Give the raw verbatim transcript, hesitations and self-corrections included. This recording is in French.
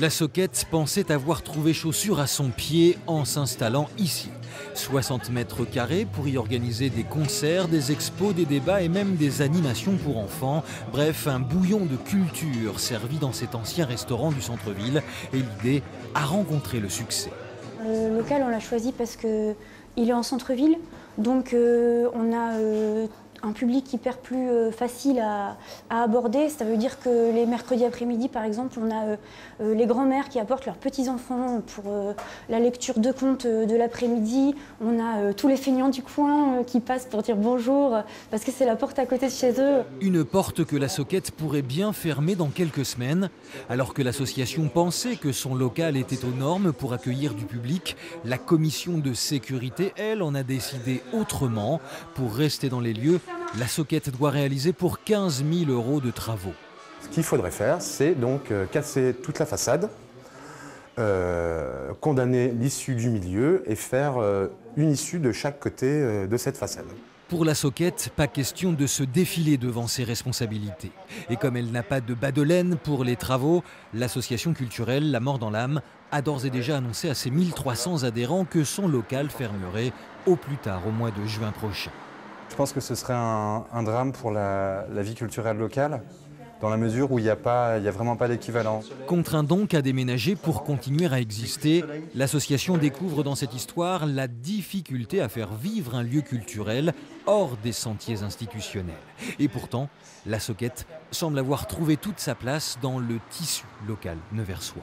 La Soquette pensait avoir trouvé chaussure à son pied en s'installant ici. soixante mètres carrés pour y organiser des concerts, des expos, des débats et même des animations pour enfants. Bref, un bouillon de culture servi dans cet ancien restaurant du centre-ville. Et l'idée a rencontré le succès. Le local, on l'a choisi parce qu'il est en centre-ville, donc euh, on a euh, un public hyper plus euh, facile à, à aborder. Ça veut dire que les mercredis après-midi, par exemple, on a euh, les grands-mères qui apportent leurs petits-enfants pour euh, la lecture de contes de l'après-midi. On a euh, tous les feignants du coin euh, qui passent pour dire bonjour, parce que c'est la porte à côté de chez eux. Une porte que la Soquette pourrait bien fermer dans quelques semaines. Alors que l'association pensait que son local était aux normes pour accueillir du public, la commission de sécurité, elle, en a décidé autrement. Pour rester dans les lieux, La Soquette doit réaliser pour quinze mille euros de travaux. Ce qu'il faudrait faire, c'est donc casser toute la façade, euh, condamner l'issue du milieu et faire euh, une issue de chaque côté euh, de cette façade. Pour La Soquette, pas question de se défiler devant ses responsabilités. Et comme elle n'a pas de bas de laine pour les travaux, l'association culturelle La Mort dans l'âme a d'ores et déjà annoncé à ses mille trois cents adhérents que son local fermerait au plus tard, au mois de juin prochain. Je pense que ce serait un, un drame pour la, la vie culturelle locale, dans la mesure où il n'y a, a vraiment pas d'équivalent. Contraint donc à déménager pour continuer à exister, l'association découvre dans cette histoire la difficulté à faire vivre un lieu culturel hors des sentiers institutionnels. Et pourtant, La Soquette semble avoir trouvé toute sa place dans le tissu local neversois.